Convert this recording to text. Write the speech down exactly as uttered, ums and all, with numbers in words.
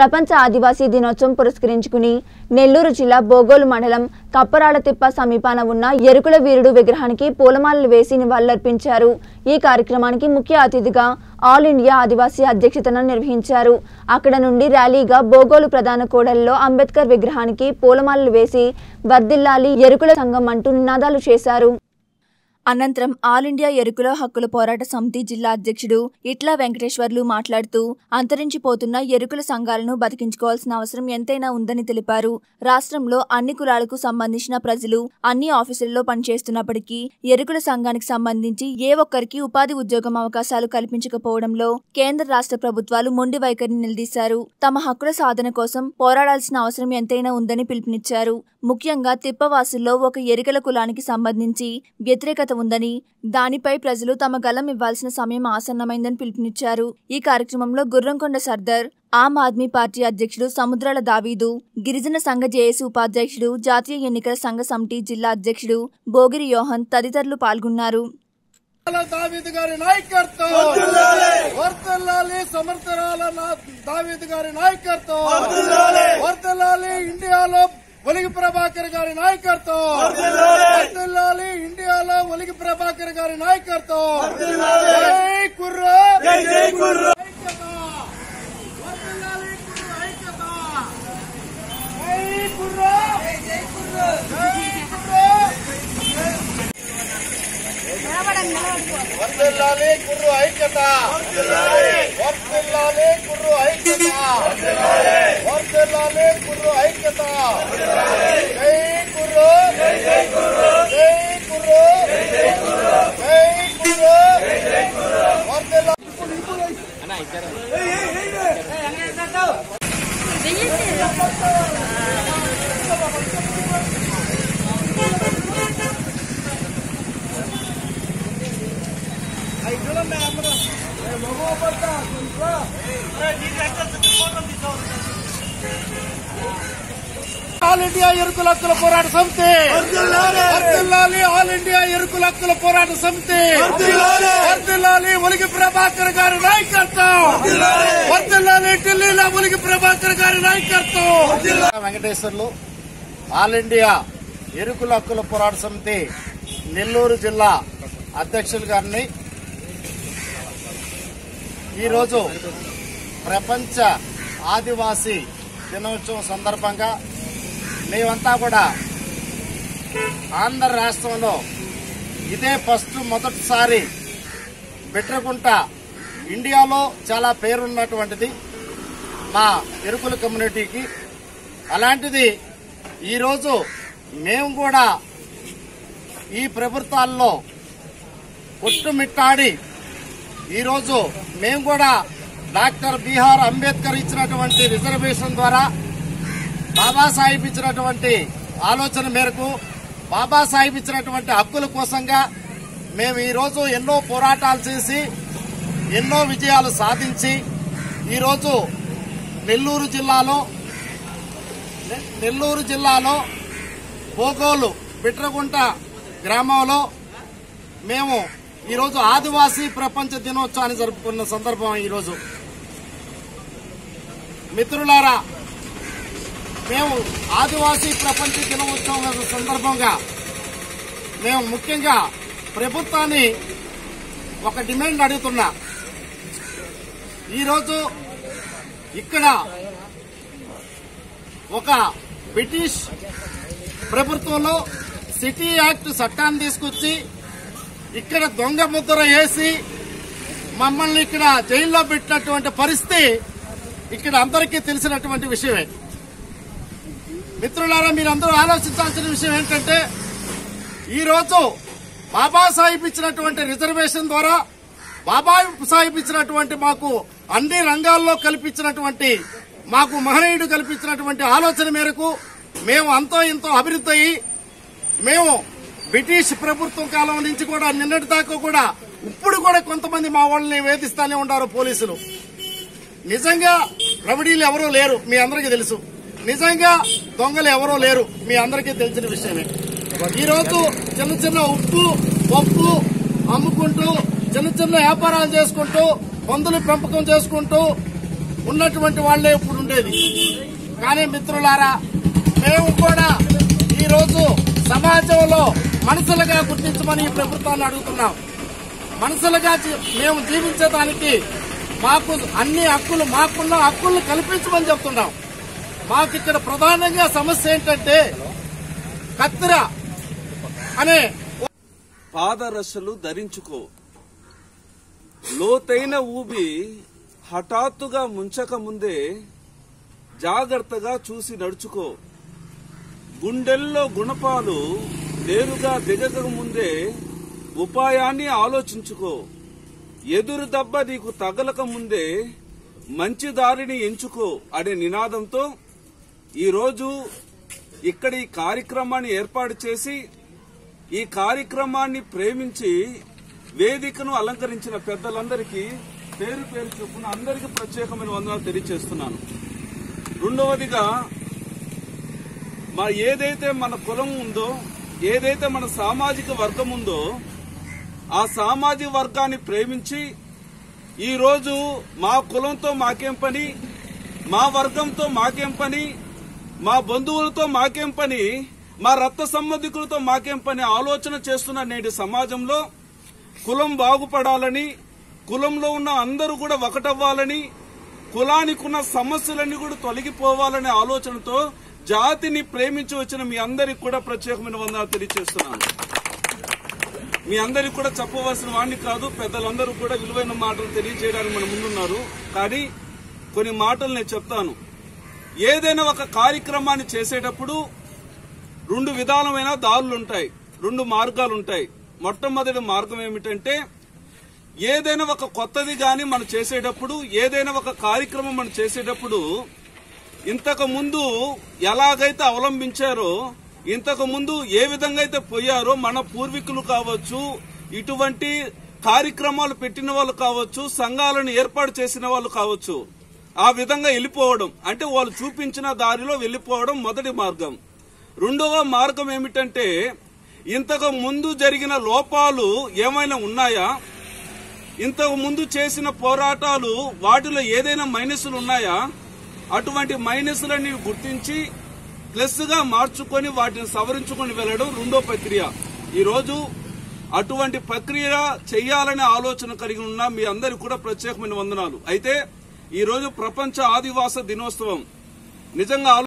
ప్రపంచ ఆదివాసీ దినోత్సవం పురస్కరించుకుని నెల్లూరు జిల్లా బోగోలు మండలం కప్పరాలతిప్ప సమీపాన ఉన్న ఎరుకుల వీరుడు విగ్రహానికి పూలమాలలు వేసి నివాళులర్పించారు। ఈ కార్యక్రమానికి ముఖ్య అతిథిగా ఆల్ ఇండియా ఆదివాసీ అధ్యక్షతన నిర్వహించారు। అక్కడ నుండి ర్యాలీగా బోగోలు ప్రధాన కోడల్లో అంబేద్కర్ విగ్రహానికి పూలమాలలు వేసి వర్ధిల్లాలి ఎరుకుల సంఘం అంటూ నినాదాలు చేశారు। అనంతరం ఆల్ ఇండియా ఎరుకుల హక్కుల పోరాట సమితి జిల్లా అధ్యక్షుడు ఇట్లా వెంకటేశ్వర్లు మాట్లాడుతూ అంతరించిపోతున్న ఎరుకుల సంఘాలను బతికించుకోవాల్సిన అవసరం ఎంతైనా ఉందని తెలిపారు। రాష్ట్రంలో అన్ని కులాలకు సంబంధించిన ప్రజలు అన్ని ఆఫీసుల్లో పనిచేస్తున్నప్పటికీ ఎరుకుల సంఘానికి సంబంధించి ఏ ఒక్కరికి ఉపాధి ఉద్యోగం అవకాశాలు కల్పించకపోవడంలో కేంద్ర రాష్ట్ర ప్రభుత్వాలు మొండి వైఖరిని నిలదీశారు। తమ హక్కుల సాధన కోసం పోరాడాల్సిన అవసరం ఎంతైనా ఉందని పిలుపునిచ్చారు। ముఖ్యంగా తిప్పవాసుల్లో ఒక ఎరుకల కులానికి సంబంధించి వ్యతిరేకత ఉందని దానిపై ప్రజలు తమ గలం ఇవ్వాల్సిన సమయం ఆసన్నమైందని పిలుపునిచ్చారు। ఈ కార్యక్రమంలో గుర్రంకొండ సర్దార్, ఆమ్ ఆద్మీ పార్టీ అధ్యక్షుడు సముద్రాల దావీదు, గిరిజన సంఘ జేఏసీ ఉపాధ్యక్షుడు, జాతీయ ఎన్నికల సంఘ సమితి జిల్లా అధ్యక్షుడు బోగిరి యోహన్ తదితరులు పాల్గొన్నారు। ఒలిగి ప్రభాకర్ గారి నాయకత్వం వర్ధిల్లాలి, ఇండియాలో ఒలిగి ప్రభాకర్ గారి నాయకత్వం జై కుర్రా జై కుర్రా వర్ధిల్లాలి కుర్రా ఐక్యత జై కుర్రా జై కుర్రా వర్ధిల్లాలి కుర్రా ఐక్యత వర్ధిల్లాలి వర్ధిల్లాలి కుర్రా ఐక్యత వర్ధిల్లాలి వర్ధిల్లాలి కుర్రా ఐక్యత ఆల్ ఇండియా ఎరుకుల హక్కుల పోరాట సమితి వర్ధిల్లాలి, ఆల్ ఇండియా ఎరుకుల హక్కుల పోరాట సమితి వర్ధిల్లాలి, ఒలిగి ప్రభాకర్ గారి నాయకత్వం వర్ధిల్లాలి, ఢిల్లీలో ఒలిగి ప్రభాకర్ గారి నాయకత్వం వెంకటేశ్వర్లు ఆల్ ఇండియా ఎరుకుల హక్కుల పోరాట సమితి నెల్లూరు జిల్లా అధ్యక్షులు గారిని ఈరోజు ప్రపంచ ఆదివాసీ దినోత్సవం సందర్భంగా మేమంతా కూడా ఆంధ్ర రాష్ట్రంలో ఇదే ఫస్ట్ మొదటిసారి బిట్రకుంట ఇండియాలో చాలా పేరున్నటువంటిది మా ఎరుకుల కమ్యూనిటీకి, అలాంటిది ఈరోజు మేము కూడా ఈ ప్రభుత్వాల్లో కొట్టుమిట్టాడి ఈరోజు మేము కూడా డాక్టర్ బిఆర్ అంబేద్కర్ ఇచ్చినటువంటి రిజర్వేషన్ ద్వారా బాబాసాహెబ్ ఇచ్చినటువంటి ఆలోచన మేరకు బాబాసాహెబ్ ఇచ్చినటువంటి హక్కుల కోసంగా మేము ఈరోజు ఎన్నో పోరాటాలు చేసి ఎన్నో విజయాలు సాధించి ఈరోజు నెల్లూరు జిల్లాలో నెల్లూరు జిల్లాలో బోగోలు బిట్రకుంట గ్రామంలో మేము ఈరోజు ఆదివాసీ ప్రపంచ దినోత్సవాన్ని జరుపుకున్న సందర్భం ఈరోజు. మిత్రులారా, మేము ఆదివాసీ ప్రపంచ దినోత్సవం సందర్భంగా మేము ముఖ్యంగా ప్రభుత్వాన్ని ఒక డిమాండ్ అడుగుతున్నా. ఈరోజు ఇక్కడ ఒక బ్రిటిష్ ప్రభుత్వంలో సిటీ యాక్ట్ చట్టాన్ని తీసుకొచ్చి ఇక్కడ దొంగ ముద్ర వేసి మమ్మల్ని ఇక్కడ జైల్లో పెట్టినటువంటి పరిస్థితి ఇక్కడ అందరికీ తెలిసినటువంటి విషయమే. మిత్రులారా, మీరందరూ ఆలోచించాల్సిన విషయం ఏంటంటే ఈరోజు బాబాసాహెబ్ ఇచ్చినటువంటి రిజర్వేషన్ ద్వారా బాబాసాహెబ్ ఇచ్చినటువంటి మాకు అన్ని రంగాల్లో కల్పించినటువంటి మాకు మహనీయుడు కల్పించినటువంటి ఆలోచన మేరకు మేము అంతో ఎంతో అభివృద్ధి అయ్యి మేము బ్రిటిష్ ప్రభుత్వం కాలం నుంచి కూడా నిన్నటి దాకా కూడా ఇప్పుడు కూడా కొంతమంది మా వాళ్ళని వేధిస్తానే ఉన్నారు పోలీసులు. నిజంగా రౌడీలు ఎవరూ లేరు, మీ అందరికీ తెలుసు. నిజంగా దొంగలు ఎవరూ లేరు, మీ అందరికీ తెలిసిన విషయమే. ఈరోజు చిన్న చిన్న ఉప్పు పప్పు అమ్ముకుంటూ చిన్న చిన్న వ్యాపారాలు చేసుకుంటూ పందులు పెంపకం చేసుకుంటూ ఉన్నటువంటి వాళ్లే ఇప్పుడు ఉండేది. కానీ మిత్రులారా, మేము కూడా ఈరోజు సమాజంలో మనుషులుగా గుర్తించమని ఈ ప్రభుత్వాన్ని అడుగుతున్నాం. మనుషులుగా మేము జీవించడానికి మాకు అన్ని హక్కులు, మాకున్న హక్కులను కల్పించమని చెప్తున్నాం. మాకు ఇక్కడ ప్రధానంగా సమస్య ఏంటంటే కత్తిర అనే పాదరసలు ధరించుకో, లోతైన ఊబి హఠాత్తుగా ముంచక ముందే జాగ్రత్తగా చూసి నడుచుకో, గుండెల్లో గుణపాలు నేరుగా దిగక ముందే ఉపాయాన్ని ఆలోచించుకో, ఎదురు దెబ్బ నీకు తగలక ముందే మంచి దారిని ఎంచుకో అనే నినాదంతో ఈరోజు ఇక్కడ ఈ కార్యక్రమాన్ని ఏర్పాటు చేసి ఈ కార్యక్రమాన్ని ప్రేమించి వేదికను అలంకరించిన పెద్దలందరికీ పేరు పేరు చొప్పున అందరికీ ప్రత్యేకమైన వందనాలు తెలియజేస్తున్నాను. రెండవదిగా, మా ఏదైతే మన కులం ఉందో, ఏదైతే మన సామాజిక వర్గం ఉందో, ఆ సామాజిక వర్గాన్ని ప్రేమించి ఈరోజు మా కులంతో మాకేం పని, మా వర్గంతో మాకేం పని, మా బంధువులతో మాకేం పని, మా రక్త సంబంధికులతో మాకేం పని ఆలోచన చేస్తున్న నేటి సమాజంలో కులం బాగుపడాలని, కులంలో ఉన్న అందరూ కూడా ఒకటవ్వాలని, కులానికి ఉన్న సమస్యలన్నీ కూడా తొలగిపోవాలనే ఆలోచనతో జాతిని ప్రేమించి వచ్చిన మీ అందరికి కూడా ప్రత్యేకమైన వందనాలు తెలియజేస్తున్నాను. మీ అందరికి కూడా చెప్పవలసిన వాడిని కాదు, పెద్దలందరూ కూడా విలువైన మాటలు తెలియజేయడానికి మన ముందున్నారు. కానీ కొన్ని మాటలు నేను చెప్తాను. ఏదైనా ఒక కార్యక్రమాన్ని చేసేటప్పుడు రెండు విధాలమైన దారులుంటాయి, రెండు మార్గాలుంటాయి. మొట్టమొదటి మార్గం ఏమిటంటే, ఏదైనా ఒక కొత్తది కానీ మనం చేసేటప్పుడు, ఏదైనా ఒక కార్యక్రమం మనం చేసేటప్పుడు ఇంతకు ముందు ఎలాగైతే అవలంబించారో, ఇంతకు ముందు ఏ విధంగా అయితే పోయారో మన పూర్వీకులు కావచ్చు, ఇటువంటి కార్యక్రమాలు పెట్టిన వాళ్ళు కావచ్చు, సంఘాలను ఏర్పాటు చేసిన వాళ్ళు కావచ్చు, ఆ విధంగా వెళ్లిపోవడం అంటే వాళ్ళు చూపించిన దారిలో వెళ్లిపోవడం మొదటి మార్గం. రెండవ మార్గం ఏమిటంటే, ఇంతకు ముందు జరిగిన లోపాలు ఏమైనా ఉన్నాయా, ఇంతకు ముందు చేసిన పోరాటాలు వాటిలో ఏదైనా మైనస్లు ఉన్నాయా, అటువంటి మైనస్లని గుర్తించి ప్లస్ గా మార్చుకొని వాటిని సవరించుకొని వెళ్లడం రెండో ప్రక్రియ. ఈరోజు అటువంటి ప్రక్రియ చేయాలనే ఆలోచన కలిగి ఉన్న మీ అందరికి కూడా ప్రత్యేకమైన వందనాలు. అయితే ఈరోజు ప్రపంచ ఆదివాస దినోత్సవం. నిజంగా